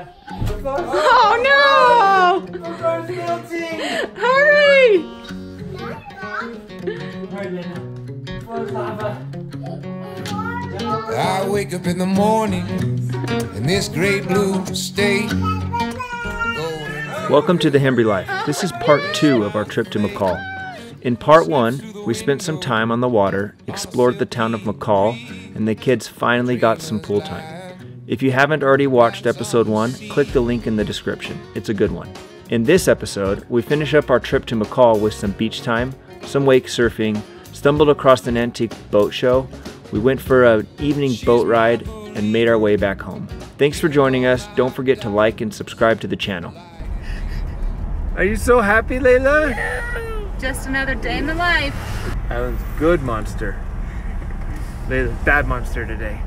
Oh no! Hurry! I wake up in the morning in this great blue state. Welcome to the Hembree Life. This is part 2 of our trip to McCall. In part 1, we spent some time on the water, explored the town of McCall, and the kids finally got some pool time. If you haven't already watched episode 1, click the link in the description. It's a good one. In this episode, we finish up our trip to McCall with some beach time, some wake surfing, stumbled across an antique boat show, we went for an evening boat ride, and made our way back home. Thanks for joining us. Don't forget to like and subscribe to the channel. Are you so happy, Layla? Just another day in the life. That was good, monster. Layla's a bad monster today.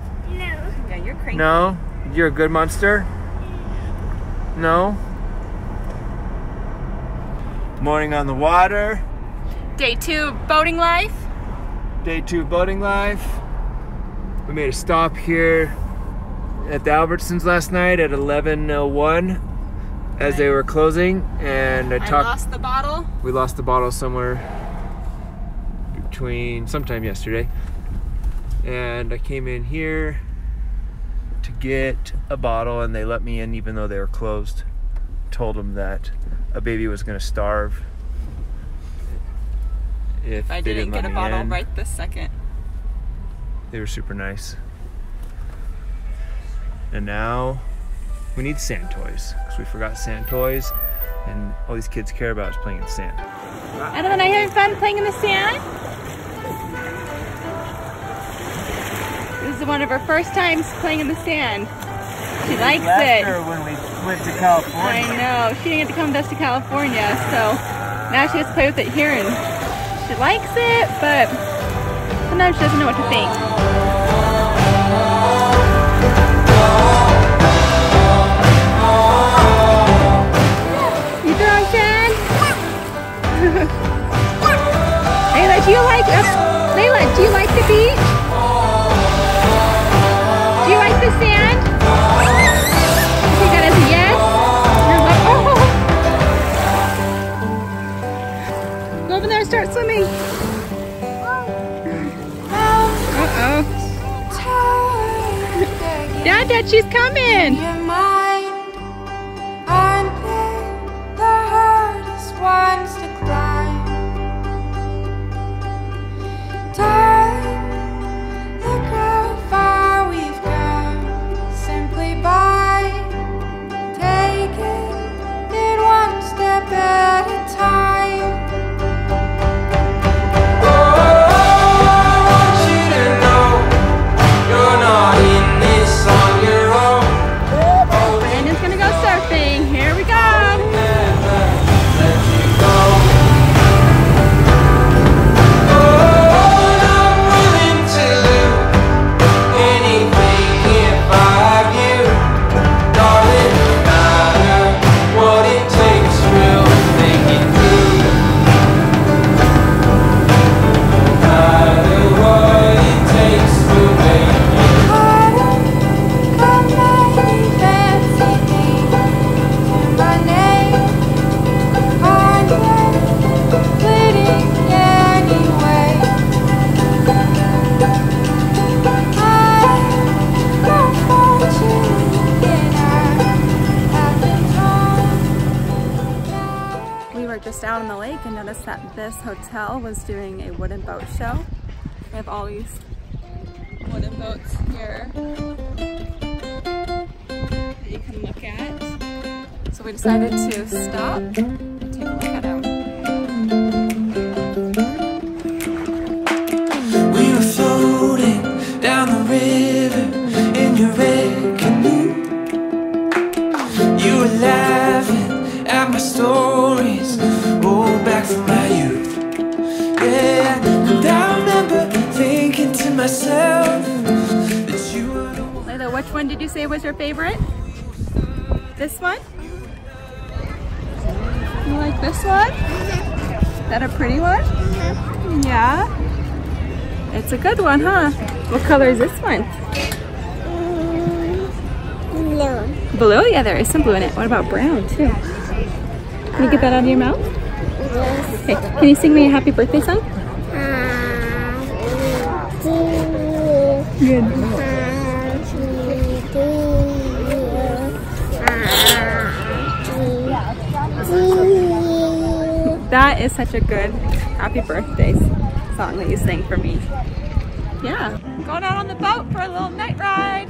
You're crazy. No? You're a good monster? No? Morning on the water. Day 2 boating life. Day 2 boating life. We made a stop here at the Albertsons last night at 11:01 as they were closing, and I lost the bottle. We lost the bottle somewhere sometime yesterday. And I came in here to get a bottle, and they let me in even though they were closed. Told them that a baby was gonna starve if I didn't get a bottle right this second. They were super nice. And now we need sand toys because we forgot sand toys, and all these kids care about is playing in sand. Edelman, are you having fun playing in the sand? This is one of her first times playing in the sand. She likes it. Her when we went to California. I know. She didn't get to come with us to California, so now she has to play with it here, and she likes it, but sometimes she doesn't know what to think. Start swimming. Uh-oh. Dad, she's coming. Your mind, I'm the hardest ones to climb. Time, look how far we've come. Simply by taking it one step at a time. Down in the lake and noticed that this hotel was doing a wooden boat show. They have all these wooden boats here that you can look at. So we decided to stop and take a look at them. We were floating down the river in your red canoe. You were laughing at my stories. My youth, yeah, and I remember thinking to myself that you were the one. Layla, which one did you say was your favorite? This one? You like this one? Mm-hmm. Is that a pretty one? Mm-hmm. Yeah. It's a good one, huh? What color is this one? Blue. Blue? Yeah, there is some blue in it. What about brown too? Can you get that out of your mouth? Yes. Okay. Can you sing me a happy birthday song? Good. That is such a good happy birthday song that you sang for me. Yeah. Going out on the boat for a little night ride.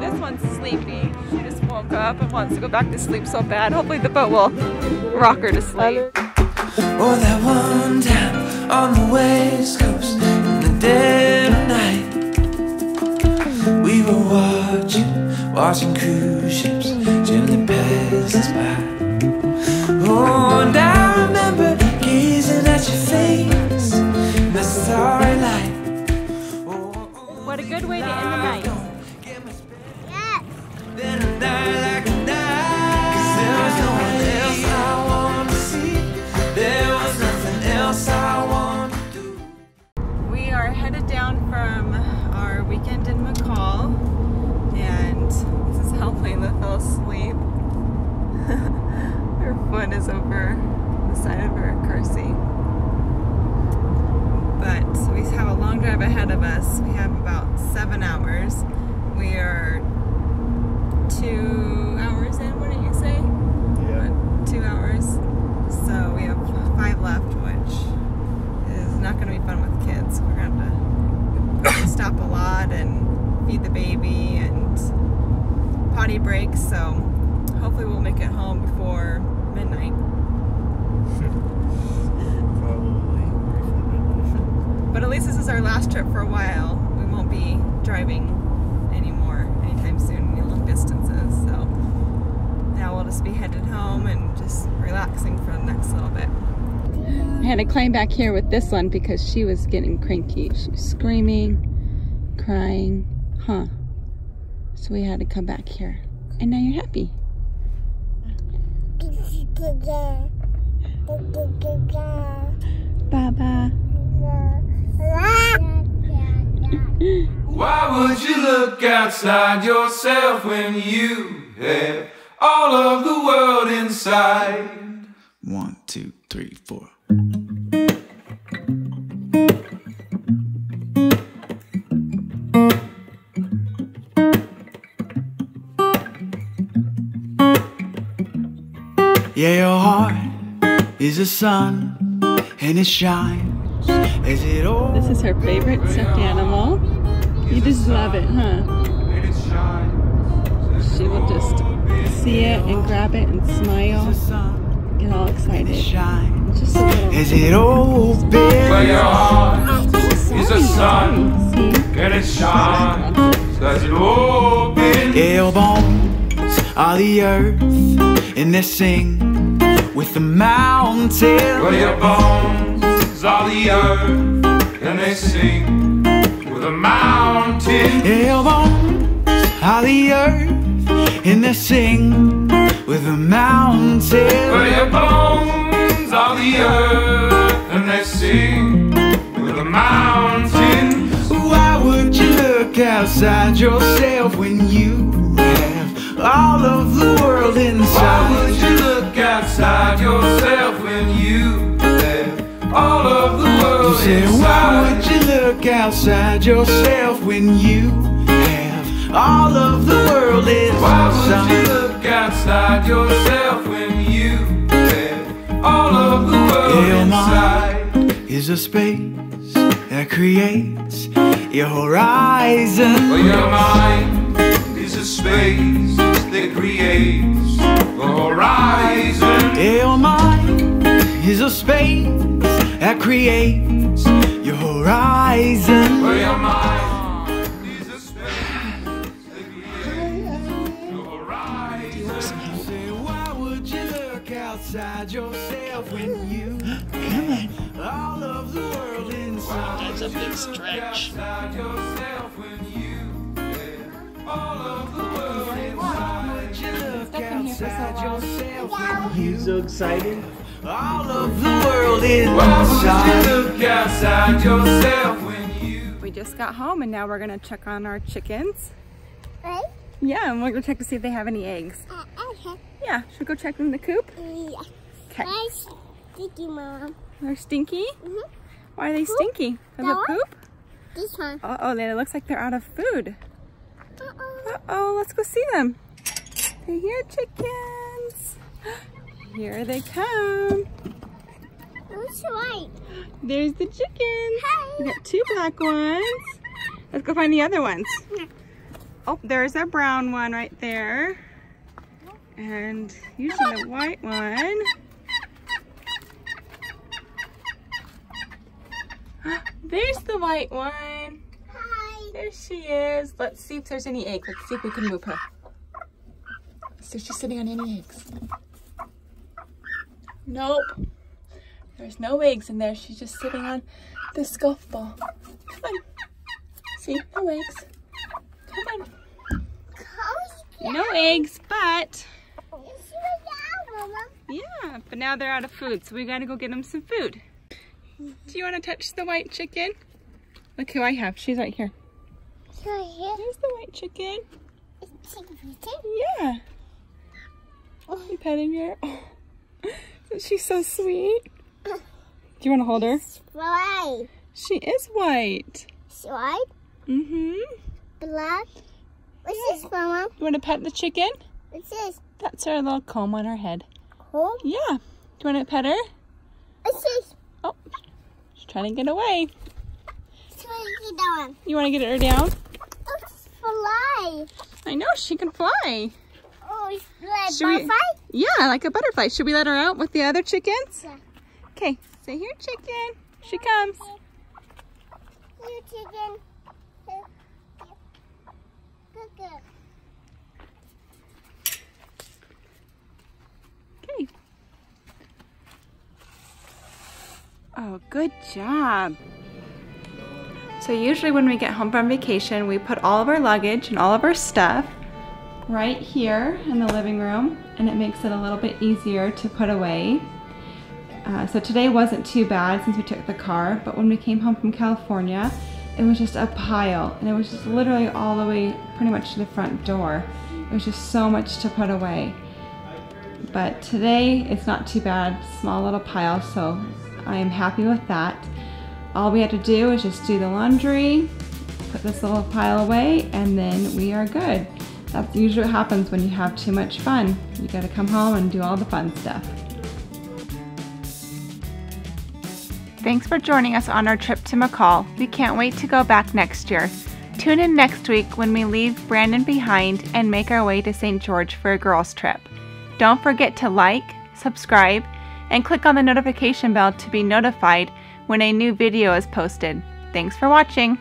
This one's sleepy. She just woke up and wants to go back to sleep so bad. Hopefully the boat will rock her to sleep. Oh, that one time on the West Coast in the dead of night, we were watching cruise ships gently pass us by. Oh, and I remember gazing at your face, the starry light. What a good way to end the night. We are headed down from our weekend in McCall, and this is how Layla fell asleep. Her foot is over the side of her kersey. But we have a long drive ahead of us. We have about 7 hours. We are 2 hours in, wouldn't you say? Yeah. About 2 hours. So we have 5 left, which is not going to be fun with kids. We're going to have to stop a lot and feed the baby and potty breaks. So hopefully we'll make it home before midnight. Probably. But at least this is our last trip for a while. We won't be driving anytime soon, any long distances, so now we'll just be headed home and just relaxing for the next little bit. I had to climb back here with this one because she was getting cranky. She was screaming, crying, so we had to come back here. And now you're happy. Baba. Why would you look outside yourself when you have all of the world inside? 1, 2, 3, 4. Yeah, your heart is a sun and it shines as it all. This is her favorite stuffed animal. You just love it, huh? She will just see it and grab it and smile, get all excited. Just a little. Is it open? But your heart is a sun, and it shines as it opens. Your bones are the earth, and they sing with the mountains. But your bones are the earth, and they sing. The mountain. Your bones are the earth, and they sing with the mountain. Well, your bones are the earth, and they sing with the mountain. Why would you look outside yourself when you have all of the world inside? Why would you look outside yourself when you have all of the world inside? Look outside yourself when you have all of the world inside. Why would you look outside yourself when you have all of the world inside? Your mind is a space that creates your horizon. Well, your mind is a space that creates the horizon. Your mind is a space that creates your horizon. Well, your mind is a space that creates your horizon. Say, why would you look outside yourself when you have all of the world inside? That's a big stretch. Outside yourself when you have all of the world inside. Why would you look outside yourself when you? So excited. All of the world is outside yourself when you. We just got home and now we're gonna check on our chickens. Right? Yeah, and we'll go check to see if they have any eggs. Okay. Yeah, should we go check in the coop? Yeah. Okay. They're stinky, Mom. They're stinky? Mm-hmm. Why are they stinky? From the poop? This one. Uh-oh, it looks like they're out of food. Uh-oh. Uh-oh, let's go see them. They're here, chickens. Here they come. Who's white? There's the chickens. Hi. We got two black ones. Let's go find the other ones. Oh, there's a brown one right there. And usually a white one. There's the white one. Hi. There she is. Let's see if there's any eggs. Let's see if we can move her. See if she's sitting on any eggs. Nope. There's no eggs in there. She's just sitting on this golf ball. Come on. See? No eggs. Come on. No eggs, but... Yeah, but now they're out of food, so we gotta go get them some food. Do you want to touch the white chicken? Look who I have. She's right here. Here's the white chicken. Yeah. Oh, you petting her? Oh. She's so sweet. Do you want to hold her? She's white. She is white. She's white? Mm-hmm. Black. What's this, Mama? You want to pet the chicken? What's this? That's her little comb on her head. Comb? Yeah. Do you want to pet her? What's this? Oh, she's trying to get away. She's trying to get down. You want to get her down? Oh, she's fly. I know, she can fly. Oh, she's like a butterfly? Yeah, like a butterfly. Should we let her out with the other chickens? Yeah. Okay, say here, chicken. She comes. Here, chicken. Okay. Oh, good job. So usually when we get home from vacation, we put all of our luggage and all of our stuff right here in the living room, and it makes it a little bit easier to put away. So today wasn't too bad since we took the car, but when we came home from California, it was just a pile, and it was just literally all the way pretty much to the front door. It was just so much to put away. But today, it's not too bad, small little pile, so I am happy with that. All we had to do is just do the laundry, put this little pile away, and then we are good. That's usually what happens when you have too much fun. You gotta come home and do all the fun stuff. Thanks for joining us on our trip to McCall. We can't wait to go back next year. Tune in next week when we leave Brandon behind and make our way to St. George for a girls' trip. Don't forget to like, subscribe, and click on the notification bell to be notified when a new video is posted. Thanks for watching.